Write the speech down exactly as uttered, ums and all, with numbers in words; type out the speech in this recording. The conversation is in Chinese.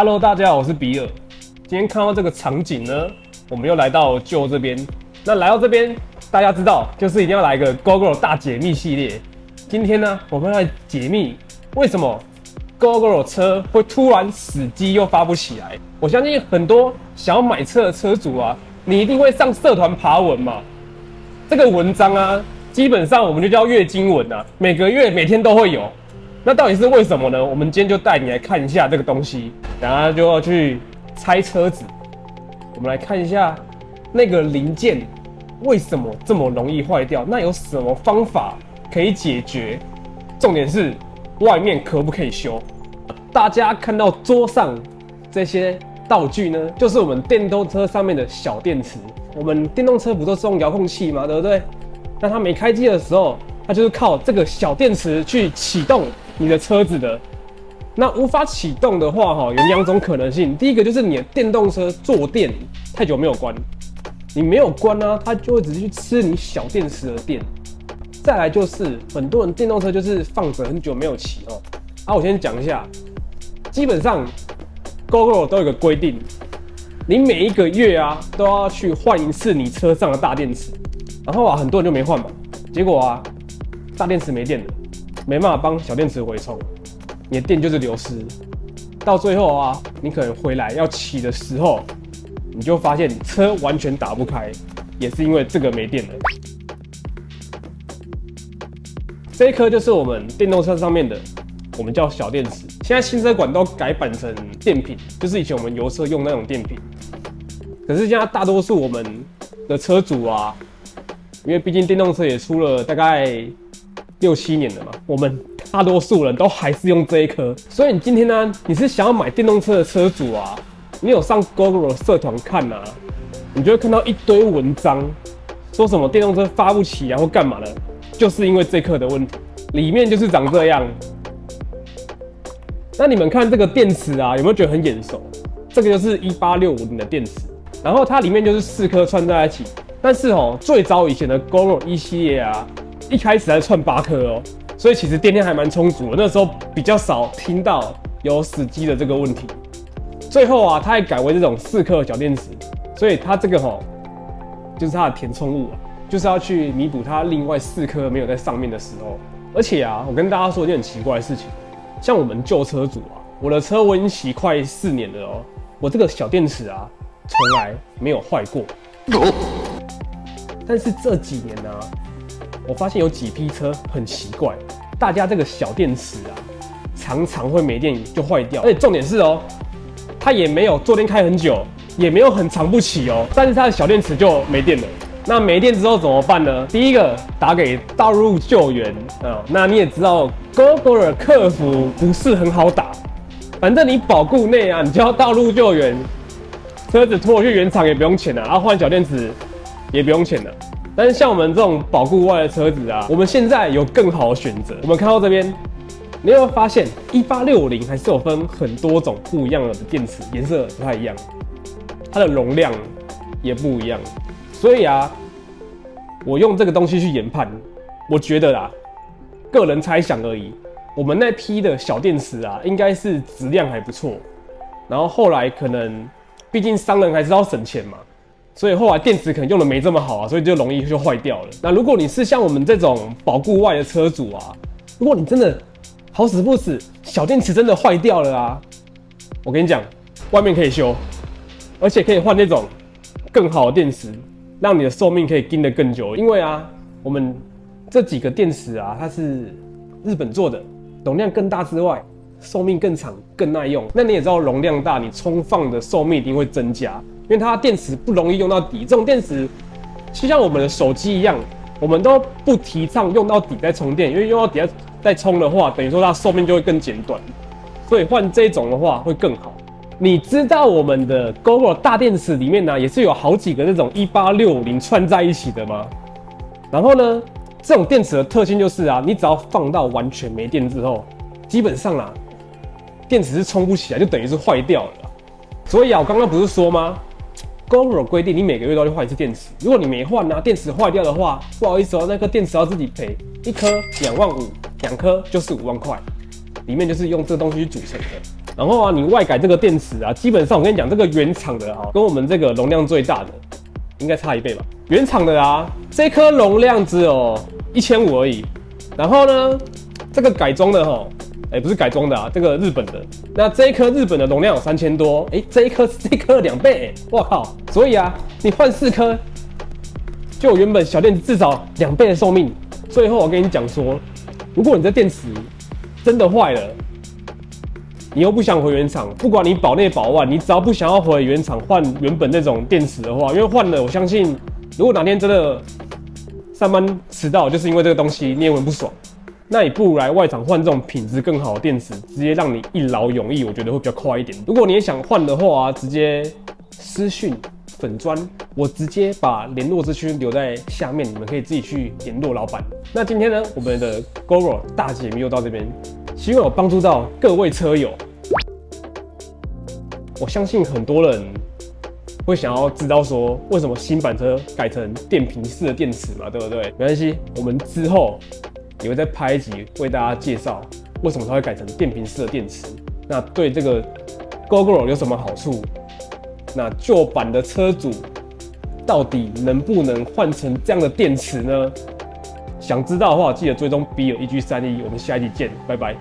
Hello， 大家好，我是比尔。今天看到这个场景呢，我们又来到旧这边。那来到这边，大家知道，就是一定要来一个 Gogoro 大解密系列。今天呢，我们来解密为什么 Gogoro 车会突然死机又发不起来。我相信很多想要买车的车主啊，你一定会上社团爬文嘛。这个文章啊，基本上我们就叫月经文啊，每个月每天都会有。 那到底是为什么呢？我们今天就带你来看一下这个东西，然后就要去拆车子。我们来看一下那个零件为什么这么容易坏掉，那有什么方法可以解决？重点是外面可不可以修？大家看到桌上这些道具呢，就是我们电动车上面的小电池。我们电动车不都是用遥控器吗？对不对？那它没开机的时候，它就是靠这个小电池去启动 你的车子的那无法启动的话，哈，有两种可能性。第一个就是你的电动车坐垫太久没有关，你没有关啊，它就会直接去吃你小电池的电。再来就是很多人电动车就是放着很久没有骑哦。啊，我先讲一下，基本上 Gogoro 都有个规定，你每一个月啊都要去换一次你车上的大电池。然后啊，很多人就没换嘛，结果啊，大电池没电了。 没办法帮小电池回充，你的电就是流失。到最后啊，你可能回来要骑的时候，你就发现车完全打不开，也是因为这个没电了。这一颗就是我们电动车上面的，我们叫小电池。现在新车款都改版成电瓶，就是以前我们油车用那种电瓶。可是现在大多数我们的车主啊，因为毕竟电动车也出了大概 六七年了嘛，我们大多数人都还是用这一颗。所以你今天呢，你是想要买电动车的车主啊，你有上 Gogoro 社团看啊，你就会看到一堆文章，说什么电动车发不起啊，或干嘛的，就是因为这颗的问题。里面就是长这样。那你们看这个电池啊，有没有觉得很眼熟？这个就是一八六五零的电池，然后它里面就是四颗串在一起。但是哦，最早以前的 Gogoro 一系列啊， 一开始还串八颗哦，所以其实电量还蛮充足的。那时候比较少听到有死机的这个问题。最后啊，它也改为这种四颗小电池，所以它这个吼、哦、就是它的填充物、啊，就是要去弥补它另外四颗没有在上面的时候。而且啊，我跟大家说一件很奇怪的事情，像我们旧车主啊，我的车我已经骑快四年了哦，我这个小电池啊从来没有坏过。但是这几年呢、啊， 我发现有几批车很奇怪，大家这个小电池啊，常常会没电就坏掉。而且重点是哦，它也没有坐垫开很久，也没有很长不起哦，但是它的小电池就没电了。那没电之后怎么办呢？第一个打给道路救援啊、嗯。那你也知道 ，Gogoro 的客服不是很好打，反正你保固内啊，你叫道路救援，车子拖去原厂也不用钱了、啊，然后换小电池也不用钱了、啊。 但是像我们这种保固外的车子啊，我们现在有更好的选择。我们看到这边，你有没有发现一八六五零还是有分很多种不一样的电池，颜色不太一样，它的容量也不一样。所以啊，我用这个东西去研判，我觉得啦，个人猜想而已。我们那批的小电池啊，应该是质量还不错，然后后来可能，毕竟商人还是要省钱嘛。 所以后来电池可能用的没这么好啊，所以就容易就坏掉了。那如果你是像我们这种保固外的车主啊，如果你真的好死不死小电池真的坏掉了啊，我跟你讲，外面可以修，而且可以换那种更好的电池，让你的寿命可以盯得更久。因为啊，我们这几个电池啊，它是日本做的，容量更大之外，寿命更长、更耐用。那你也知道，容量大，你充放的寿命一定会增加。 因为它电池不容易用到底，这种电池就像我们的手机一样，我们都不提倡用到底再充电，因为用到底再充的话，等于说它寿命就会更简短，所以换这种的话会更好。你知道我们的 Gogoro 大电池里面呢、啊，也是有好几个那种一八六五零串在一起的吗？然后呢，这种电池的特性就是啊，你只要放到完全没电之后，基本上啊，电池是充不起来，就等于是坏掉了。所以啊，我刚刚不是说吗？ Gogoro 规定你每个月都要换一次电池，如果你没换啊，电池坏掉的话，不好意思哦，那颗电池要自己赔，一颗两万五，两颗就是五万块，里面就是用这个东西去组成的。然后啊，你外改这个电池啊，基本上我跟你讲，这个原厂的啊，跟我们这个容量最大的应该差一倍吧。原厂的啊，这颗容量只有一千五百而已。然后呢，这个改装的哈、哦。 哎，不是改装的啊，这个日本的。那这一颗日本的容量有三千多，哎，这一颗这一颗两倍，我靠！所以啊，你换四颗，就原本小电池至少两倍的寿命。最后我跟你讲说，如果你这电池真的坏了，你又不想回原厂，不管你保内保外，你只要不想要回原厂换原本那种电池的话，因为换了，我相信如果哪天真的上班迟到，就是因为这个东西，你也会不爽。 那你不如来外厂换这种品质更好的电池，直接让你一劳永逸，我觉得会比较快一点。如果你也想换的话、啊，直接私讯粉专，我直接把联络资讯留在下面，你们可以自己去联络老板。那今天呢，我们的 Gogoro 大解密又到这边，希望有帮助到各位车友。我相信很多人会想要知道说，为什么新版车改成电瓶式的电池嘛，对不对？没关系，我们之后。 也会再拍一集为大家介绍为什么它会改成电瓶式的电池，那对这个 Gogoro 有什么好处？那旧版的车主到底能不能换成这样的电池呢？想知道的话，记得追踪 B 二 E G 三十一，我们下一集见，拜拜。